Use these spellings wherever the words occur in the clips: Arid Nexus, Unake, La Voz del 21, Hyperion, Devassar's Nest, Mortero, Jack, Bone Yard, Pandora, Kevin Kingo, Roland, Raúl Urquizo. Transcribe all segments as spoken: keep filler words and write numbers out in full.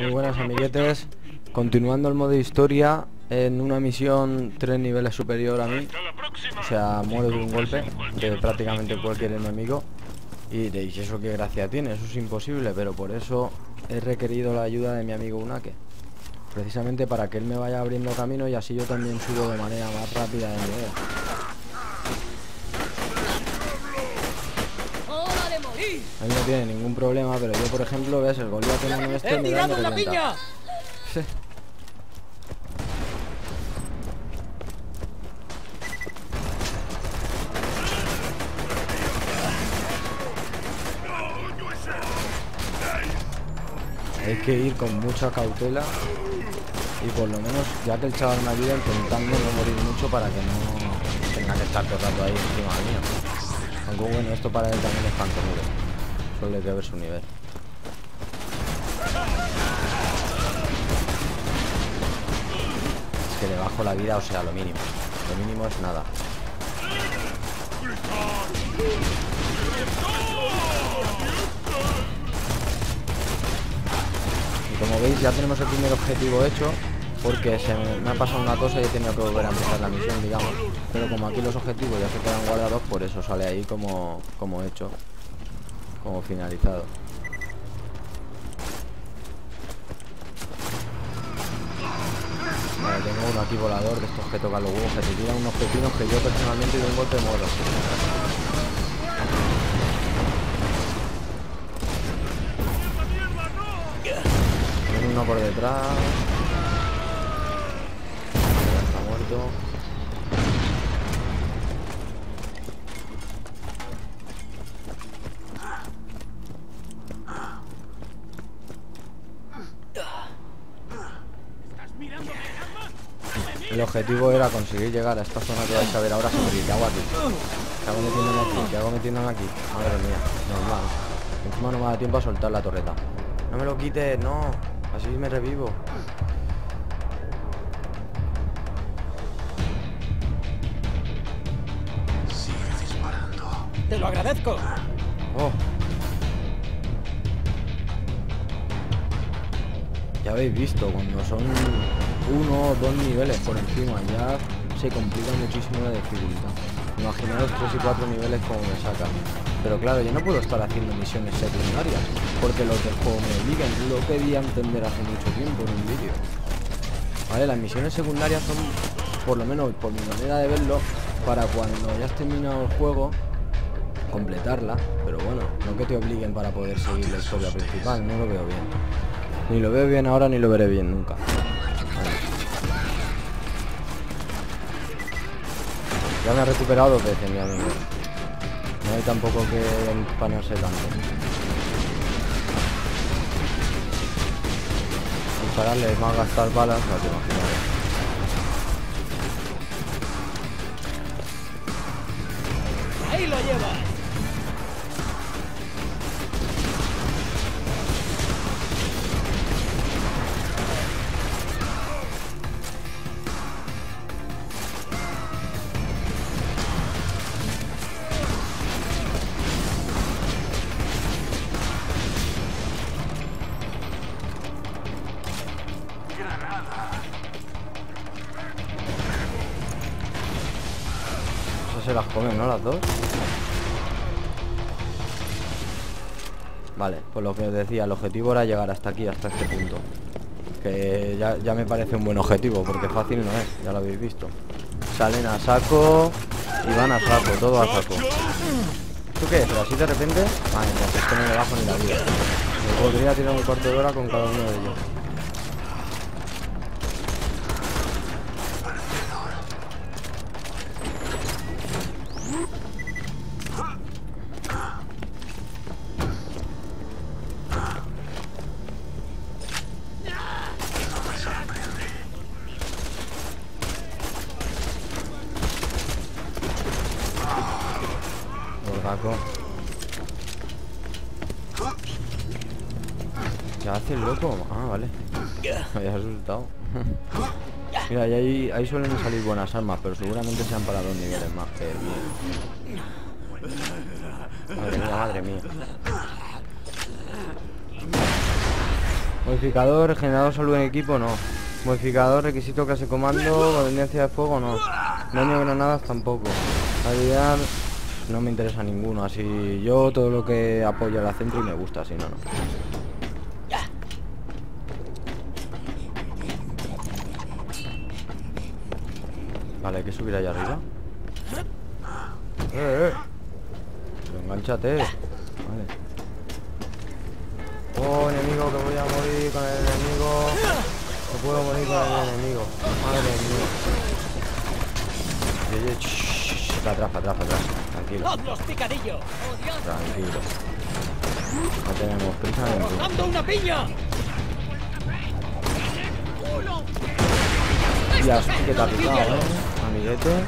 Muy buenas, amiguetes. Continuando el modo historia en una misión tres niveles superior a mí. O sea, muero de un golpe de prácticamente cualquier enemigo. Y diréis, ¿eso qué gracia tiene? Eso es imposible, pero por eso he requerido la ayuda de mi amigo Unake. Precisamente para que él me vaya abriendo camino y así yo también subo de manera más rápida de nivel. Él no tiene ningún problema, pero yo, por ejemplo, ves, el Goliat en el este me da una piña. Hay que ir con mucha cautela y por lo menos, ya que el chaval me ayuda, intentando no morir mucho para que no tenga que estar todo el rato ahí encima de mí. Aunque bueno, esto para él también es pantomima. Solo hay que ver su nivel. Es que le bajo la vida, o sea, lo mínimo. Lo mínimo es nada. Como veis, ya tenemos el primer objetivo hecho, porque se me, me ha pasado una cosa y he tenido que volver a empezar la misión, digamos. Pero como aquí los objetivos ya se quedan guardados, por eso sale ahí como, como hecho, como finalizado. Vale, tengo uno aquí volador, de estos que tocan los huevos, que te tiran unos pepinos que yo personalmente de un golpe muero. Uno por detrás. Está muerto. El objetivo era conseguir llegar a esta zona que vais a ver ahora sobre el agua aquí. ¿Qué hago metiéndome aquí? ¿Qué hago metiéndome aquí? Madre mía, normal. Encima no me da tiempo a soltar la torreta. No me lo quites, no. Así me revivo. Sigue disparando. ¡Te lo agradezco! Oh. Ya habéis visto, cuando son uno o dos niveles por encima ya se complica muchísimo la dificultad. Imaginaos tres y cuatro niveles como me sacan. Pero claro, yo no puedo estar haciendo misiones secundarias, porque los del juego me obligan. Lo pedí a entender hace mucho tiempo en un vídeo. Vale, las misiones secundarias son, por lo menos por mi manera de verlo, para cuando ya has terminado el juego, completarla. Pero bueno, no que te obliguen para poder seguir la historia principal, no lo veo bien. Ni lo veo bien ahora, ni lo veré bien nunca. Ya me ha recuperado dos veces, mi amigo. No hay tampoco que empanarse tanto. Dispararle es más gastar balas, no te imaginas. Ahí lo lleva. Se las comen, ¿no? Las dos. Vale, pues lo que os decía, el objetivo era llegar hasta aquí, hasta este punto. Que ya, ya me parece un buen objetivo, porque fácil no es, ya lo habéis visto. Salen a saco y van a saco, todo a saco. ¿Tú qué? Pero así de repente... Vale, pues esto no me bajo ni la vida. Me podría tirar un cuarto de hora con cada uno de ellos. ¿Qué hace el loco? Ah, vale. Me había asustado. Mira, ahí, ahí suelen salir buenas armas, pero seguramente sean para dos niveles más que el mío. Madre mía, madre mía. Modificador, generador salud en equipo, no. Modificador, requisito clase comando, dependencia de fuego, no. Daño de granadas tampoco. Habilidad, no me interesa ninguno. Así yo todo lo que apoya la centro y me gusta, si no, no. Vale, hay que subir allá arriba. Eh, eh. Pero enganchate. Vale. Oh, enemigo, que voy a morir con el enemigo. No puedo morir con el enemigo. Madre mía. Para atrás, para atrás, para atrás. Tranquilo. Tranquilo. No tenemos prisa ni. Ya sí que te ha picado, ¿eh? Amiguete.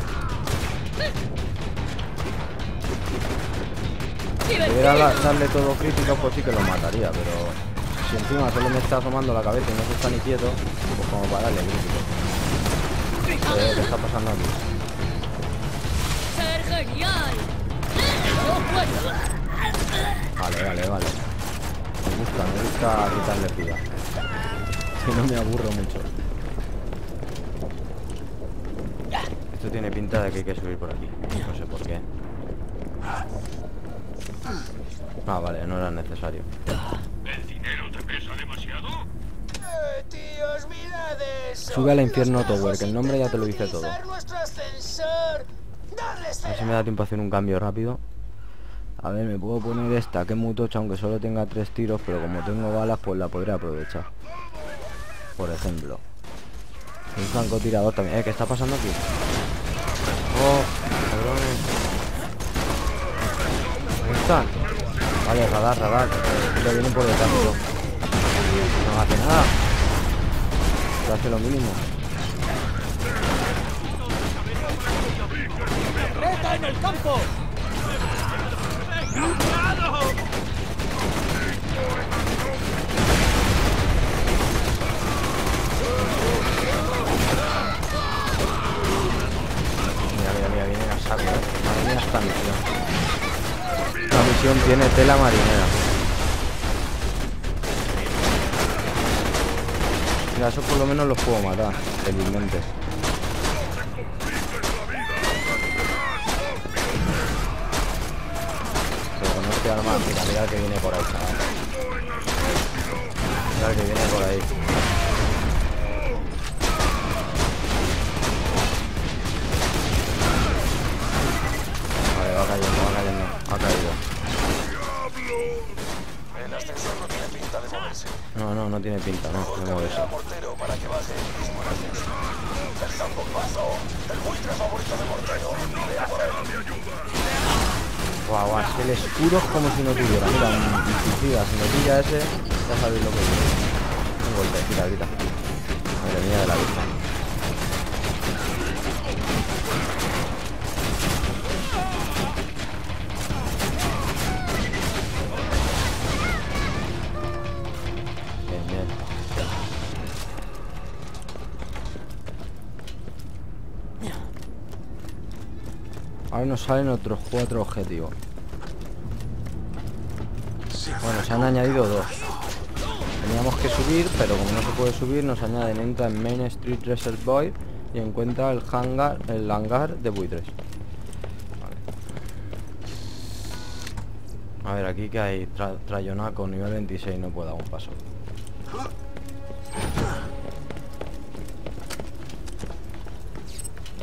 Si pudiera darle todo crítico, pues sí que lo mataría, pero si encima solo me está asomando la cabeza y no se está ni quieto, pues como para darle crítico. ¿Qué está pasando aquí? Vale, vale, vale. Me gusta, me gusta quitarle vida. Si no me aburro mucho. Esto tiene pinta de que hay que subir por aquí. No sé por qué. Ah, vale, no era necesario. ¿El dinero te pesa demasiado? Eh, tíos, mirad eso. Sube al infierno Tower, que el nombre ya te lo dice todo. A ver si me da tiempo a hacer un cambio rápido. A ver, me puedo poner esta, que es muy tocha, aunque solo tenga tres tiros, pero como tengo balas, pues la podré aprovechar. Por ejemplo. Un francotirador también. Eh, ¿qué está pasando aquí? Oh, cabrones. ¿Dónde están? Vale, radar, radar, pero vienen por detrás. No hace nada. Pero hace lo mínimo. ¡Meta en el campo! Mira, mira, mira, vienen a saco. Madre mía, esta misión. La misión tiene tela marinera. Mira, eso por lo menos los puedo matar, felizmente. Pero con este arma, mira, mira el que viene por ahí, chaval. Mira el que viene por ahí. Vale, va cayendo, va cayendo. Ha caído. El ascensor no tiene pinta de moverse. No, no, no tiene pinta, no, no moverse. A Mortero para que baje el mismo ascensor. El campo paso. El buitre favorito de Mortero. Guau, guau, es que el escuro es como si no tuviera. Mira, un suicida, si me pilla ese, ya sabéis lo que es. Un golpe, tira, grita. Madre mía de la vista. Ahora nos salen otros cuatro objetivos. Bueno, se han añadido dos. Teníamos que subir, pero como no se puede subir, nos añaden. Entra en Main Street Reservoir y encuentra el hangar, el hangar de buitres. Vale. A ver, aquí que hay tra Trayona con nivel veintiséis, no puedo dar un paso.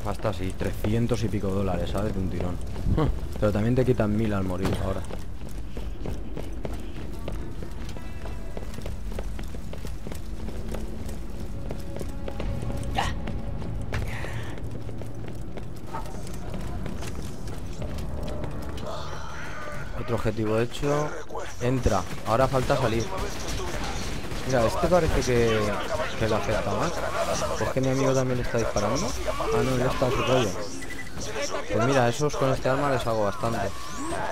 Hasta así, trescientos y pico dólares, ¿sabes? De un tirón. Pero también te quitan mil al morir ahora. Otro objetivo hecho. Entra, ahora falta salir. Mira, este parece que, que le afecta más. ¿Por qué mi amigo también le está disparando? Ah, no, él está a su rollo. Pues mira, esos con este arma les hago bastante,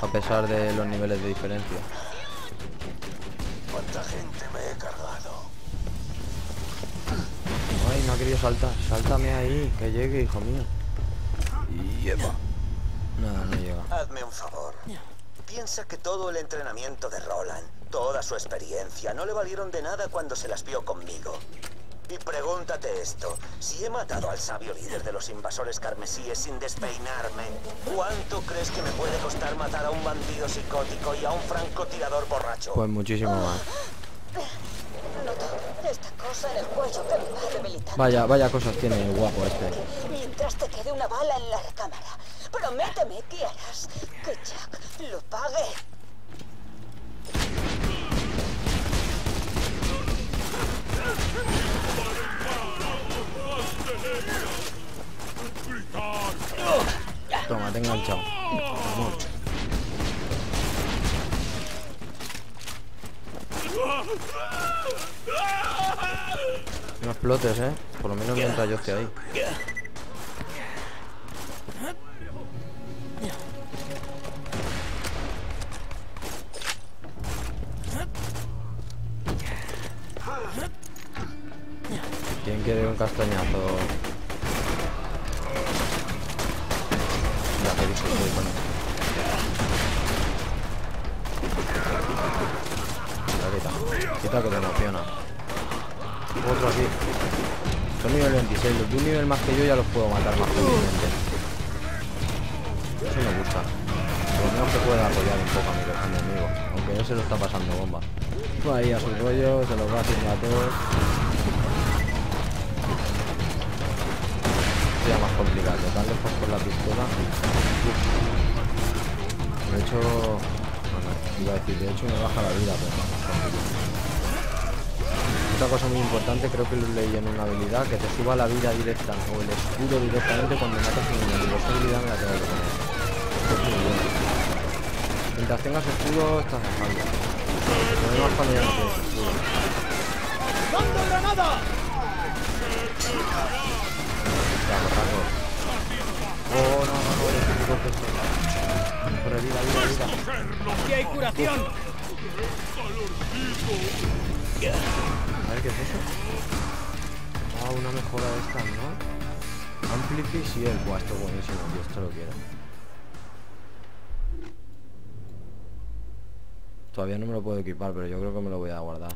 a pesar de los niveles de diferencia. ¿Cuánta gente me he cargado? Ay, no ha querido saltar. Sáltame ahí, que llegue, hijo mío. Lleva. Nada, no llega. Hazme un favor. Piensa que todo el entrenamiento de Roland Toda su experiencia no le valieron de nada cuando se las vio conmigo. Y pregúntate esto, si he matado al sabio líder de los invasores carmesíes sin despeinarme, ¿cuánto crees que me puede costar matar a un bandido psicótico y a un francotirador borracho? Pues muchísimo más. Noto esta cosa en el cuello que me va debilitando. Vaya, vaya cosas tiene el guapo este. Mientras te quede una bala en la recámara, prométeme que harás que Jack lo pague. Toma, te he enganchado. No explotes, eh. Por lo menos mientras yo esté ahí. ¿Quién quiere un castañazo? Ya, que disculpe, bueno. Quita, quita que te emociona. Otro aquí. Son nivel veintiséis, los de un nivel más que yo ya los puedo matar más fácilmente. Eso me gusta. Por lo menos que pueda apoyar un poco a mi enemigo. Aunque no se lo está pasando bomba. Va ahí a su rollo, se los va haciendo a todos. Más complicado, tan lejos con la pistola. Uf. De hecho, bueno, iba a decir, de hecho me baja la vida, pero no. Otra cosa muy importante, creo que lo leí en una habilidad, que te suba la vida directa o el escudo directamente cuando matas a un enemigo. Esta habilidad me la tengo que poner. Esto es muy bueno. Mientras tengas escudo, estás bajando. El problema es cuando ya no tienes escudo. ¡Mando granada! Oh, no, no, no, por herida, herida, herida. Aquí hay curación. A ver, ¿qué es eso? Ah, una mejora de esta, ¿no? Amplify, sí, el cuarto, buenísimo, yo esto lo quiero. Todavía no me lo puedo equipar, pero yo creo que me lo voy a guardar.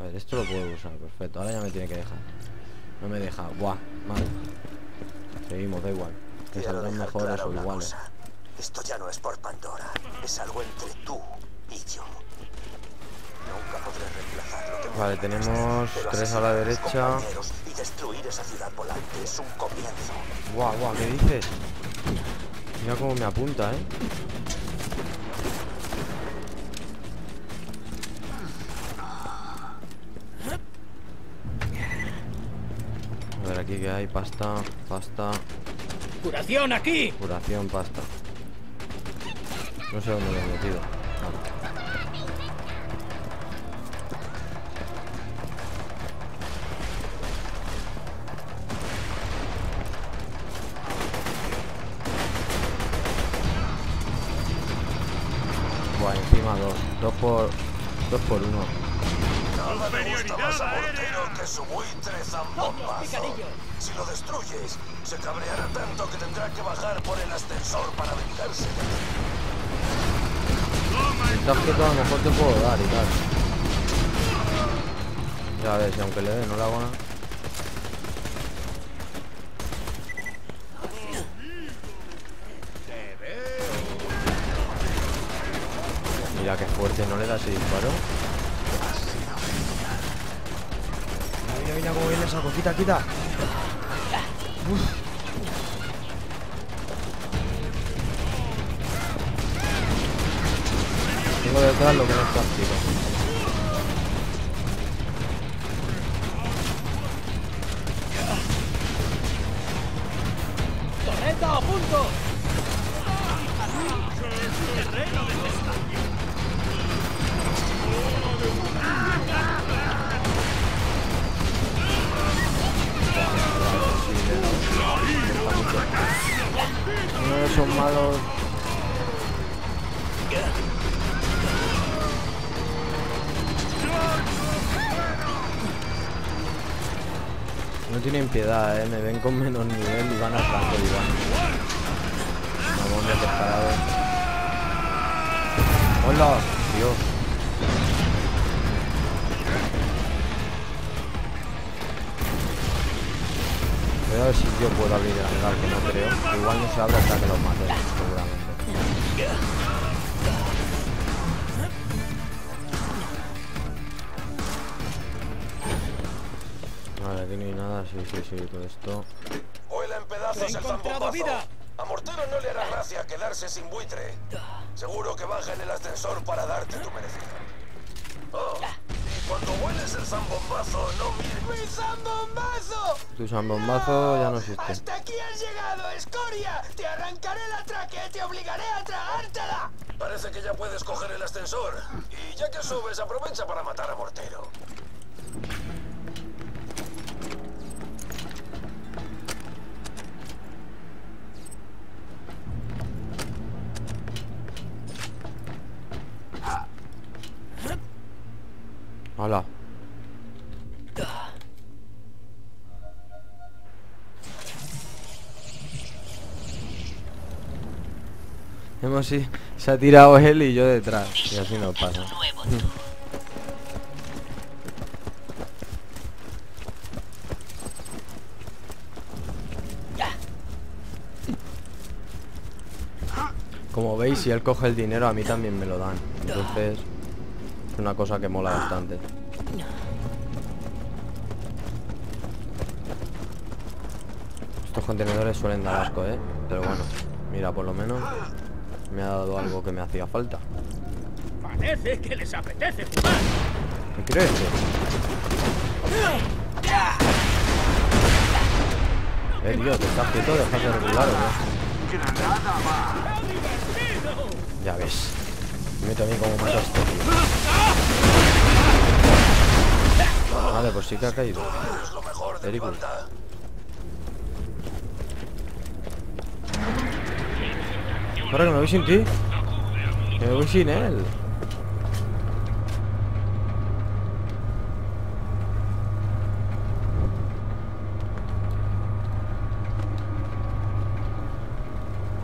A ver, esto lo puedo usar, perfecto, ahora ya me tiene que dejar. No me deja, guau, mal. Seguimos, da igual. Te saldrán mejores o iguales. Esto ya no es por Pandora, es algo entre tú y yo. Nunca podré reemplazar lo que... Vale, tenemos tres a la derecha. Y destruir esa ciudad volante es un comienzo. Guau, guau, ¿qué dices? Mira cómo me apunta, eh. A ver, aquí que hay pasta, pasta. ¡Curación aquí! Curación, pasta. No sé dónde me he metido. Buah, encima dos. Dos por. Dos por uno. Nada me gusta más a Mortero que su buitre zambombazo. Si lo destruyes, se cabreará tanto que tendrá que bajar por el ascensor para vengarse. Estás quieto, a lo mejor te puedo dar y tal. Ya ves, y aunque le dé, no le hago nada. Mira qué fuerte, ¿no le das ese disparo? Mira, mira cómo viene esa cosita, quita. Uf. Tengo detrás lo que no es práctico. ¡Torreta a punto! Uno de esos malos. No tienen piedad, eh. Me ven con menos nivel y van a flanco y van. Vamos, me he disparado. Hola, Dios. Voy a ver si yo puedo abrir el lugar, que no creo. Igual no se abre hasta que los mate, seguramente. Vale, aquí no hay nada, sí, sí, sí, todo esto. Huele en pedazos el zampopazo. A Mortero no le hará gracia quedarse sin buitre. Seguro que baja en el ascensor para darte tu merecido. Oh, y cuando hueles el zambombazo, no mires. ¡Mi zambombazo! Tu zambombazo ya no existe. ¡Hasta aquí has llegado, escoria! ¡Te arrancaré la tráquea y te obligaré a tragártela! Parece que ya puedes coger el ascensor. Y ya que subes, aprovecha para matar a Mortero. Hola. Hemos sí, se ha tirado él y yo detrás. Y así no pasa. Como veis, si él coge el dinero, a mí también me lo dan. Entonces... es una cosa que mola bastante. Estos contenedores suelen dar asco, ¿eh? Pero bueno, mira, por lo menos me ha dado algo que me hacía falta. Parece que les apetece jugar. ¿Qué crees? Eh, tío, te estás quieto, dejas de regular, ¿no? Ya ves. Me meto a mí como matas tú, tío. Vale, pues sí que ha caído. Eric. Ahora que me voy sin ti. Que me voy sin él.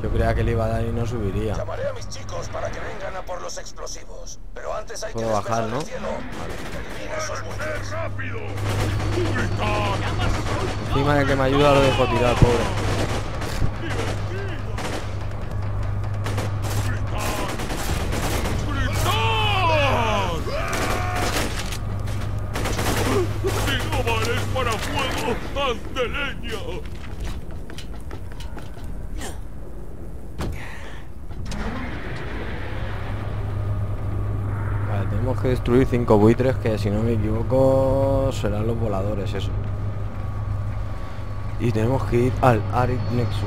Yo creía que le iba a dar y no subiría. Llamaré a mis chicos para que vengan a por los explosivos. Pero antes hay que bajar, ¿no? Encima de que me ayuda lo dejo tirar, pobre. Tenemos que destruir cinco buitres que, si no me equivoco, serán los voladores, eso. Y tenemos que ir al Arid Nexus.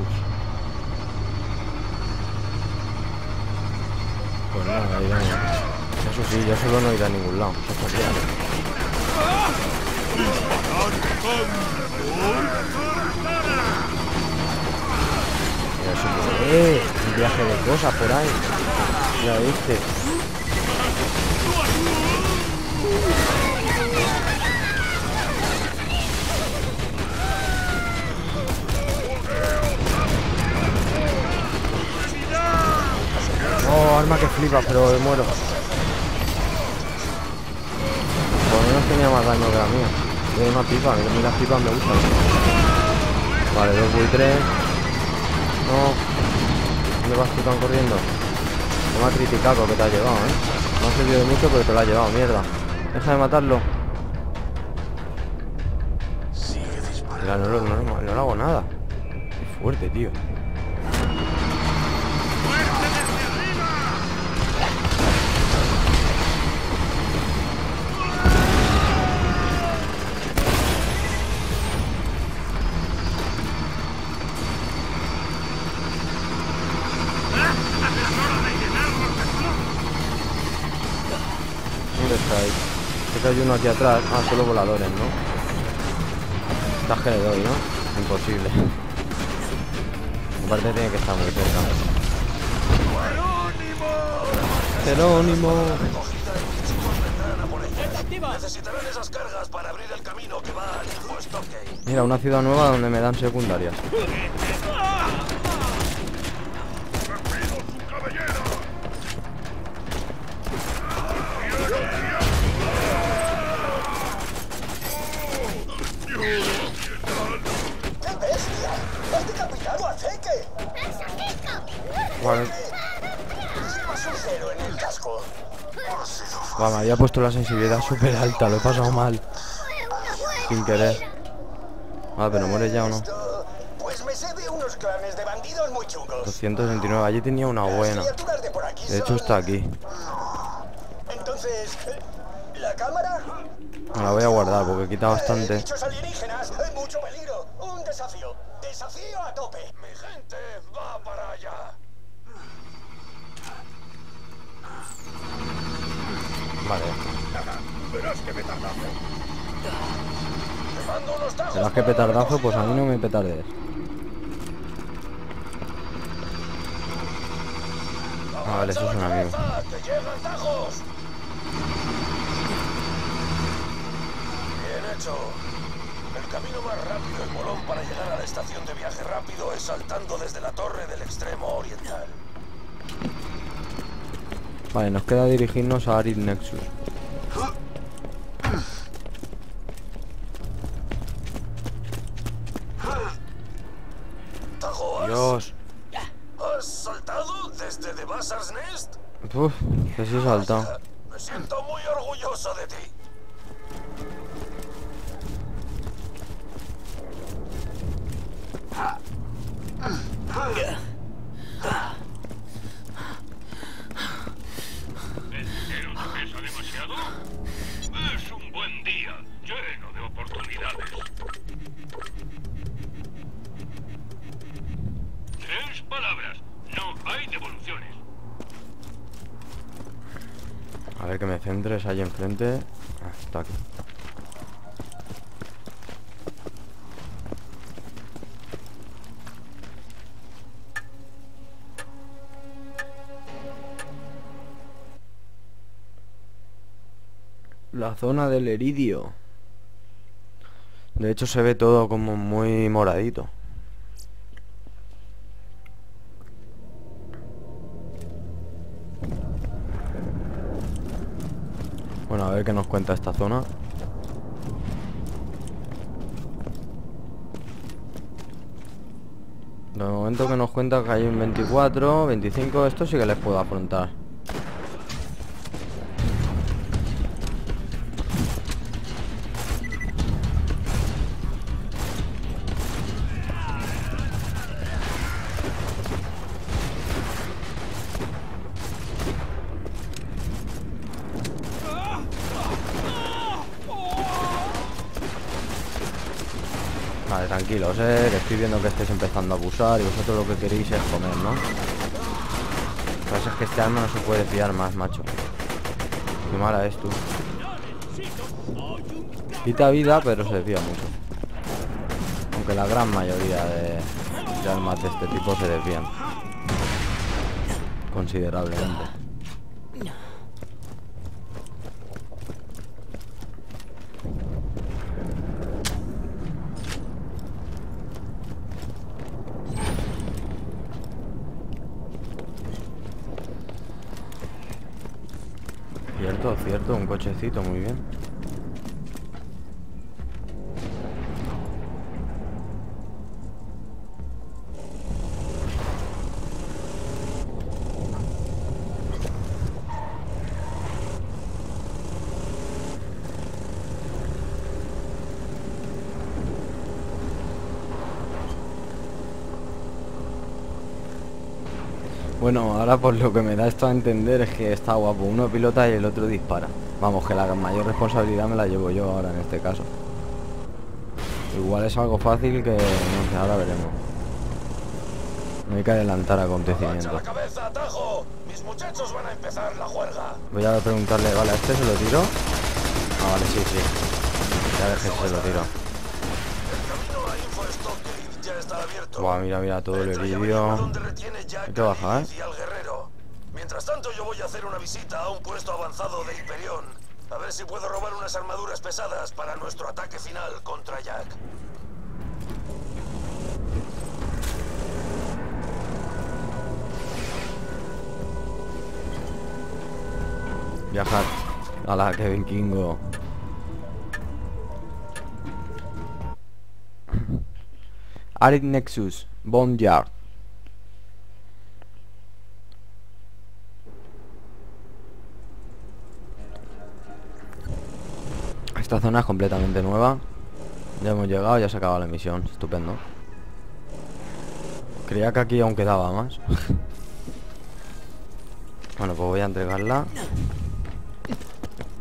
Pues nada, no, irán. Eso sí, yo solo no iré a ningún lado. Eso es un viaje de cosas por ahí. Ya viste. Oh, arma que flipa, pero me muero. Por lo menos tenía más daño que la mía. Tiene una pipa, a mí las pipas me gustan. Vale, dos buitres. No. ¿Dónde vas tú tan corriendo? No me ha criticado que te ha llevado, eh. No ha servido de mucho, pero te lo ha llevado, mierda. Deja de matarlo. Mira, no, no, no, no, no hago nada. Qué fuerte, tío. Hay uno aquí atrás. Ah, solo voladores, ¿no? Taje le doy, ¿no? Imposible. Aparte tiene que estar muy cerca. Jerónimo. Mira, una ciudad nueva donde me dan secundarias. Vale. Vamos, ya he puesto la sensibilidad súper alta, lo he pasado mal. Sin querer. Ah, pero muere ya o no. doscientos veintinueve, allí tenía una buena. De hecho está aquí. Entonces, ¿la cámara? Me la voy a guardar porque quita bastante. Mucho peligro, un desafío, desafío a tope. Mi gente va para allá. Vale. Verás que petardazo. Te mando unos tajos. Verás que petardazo, pues a mí no me petardes. Ah, vale, eso es un amigo. ¡Te llegan tajos! Bien hecho. El camino más rápido en Molón para llegar a la estación de viaje rápido es saltando desde la torre del extremo oriental. Vale, nos queda dirigirnos a Arid Nexus. Dios. ¿Has saltado desde Devassar's Nest? Uf, que sí he saltado. Me siento muy orgulloso de ti. A ver que me centres ahí enfrente. Ah, está aquí. La zona del heridio. De hecho se ve todo como muy moradito. Bueno, a ver qué nos cuenta esta zona. De momento que nos cuenta que hay un veinticuatro, veinticinco. Esto sí que les puedo afrontar. Vale, tranquilos, eh, que estoy viendo que estáis empezando a abusar y vosotros lo que queréis es comer, ¿no? Lo que pasa es que este arma no se puede fiar más, macho. Qué mala es tú. Quita vida, pero se desvía mucho. Aunque la gran mayoría de, de armas de este tipo se desvían considerablemente. Cierto, cierto, un cochecito, muy bien. Bueno, ahora por lo que me da esto a entender es que está guapo. Uno pilota y el otro dispara. Vamos, que la mayor responsabilidad me la llevo yo ahora en este caso. Igual es algo fácil que... no sé, ahora veremos. No hay que adelantar acontecimientos. Voy a preguntarle, vale, ¿a este se lo tiro? Ah, vale, sí, sí. Ya dejé que se lo tiro. Buah, mira, mira, todo el vídeo. Hay que bajar, ¿eh? Mientras tanto yo voy a hacer una visita a un puesto avanzado de Hyperion. A ver si puedo robar unas armaduras pesadas para nuestro ataque final contra Jack. Viajar. ¡Hala, Kevin Kingo! Arid Nexus, Bone Yard. Esta zona es completamente nueva. Ya hemos llegado, ya se ha acabado la misión. Estupendo. Creía que aquí aún quedaba más. Bueno, pues voy a entregarla.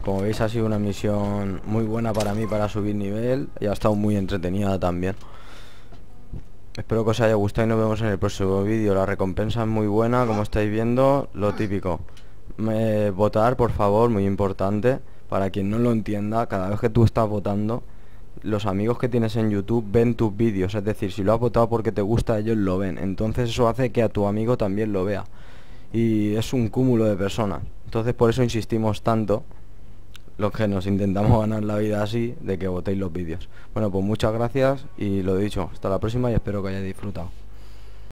Como veis, ha sido una misión muy buena para mí para subir nivel. Y ha estado muy entretenida también. Espero que os haya gustado y nos vemos en el próximo vídeo. La recompensa es muy buena, como estáis viendo. Lo típico, eh, votar, por favor, muy importante. Para quien no lo entienda, cada vez que tú estás votando, los amigos que tienes en YouTube ven tus vídeos. Es decir, si lo has votado porque te gusta, ellos lo ven. Entonces eso hace que a tu amigo también lo vea. Y es un cúmulo de personas. Entonces por eso insistimos tanto, los que nos intentamos ganar la vida así, de que votéis los vídeos. Bueno, pues muchas gracias y lo dicho, hasta la próxima y espero que hayáis disfrutado.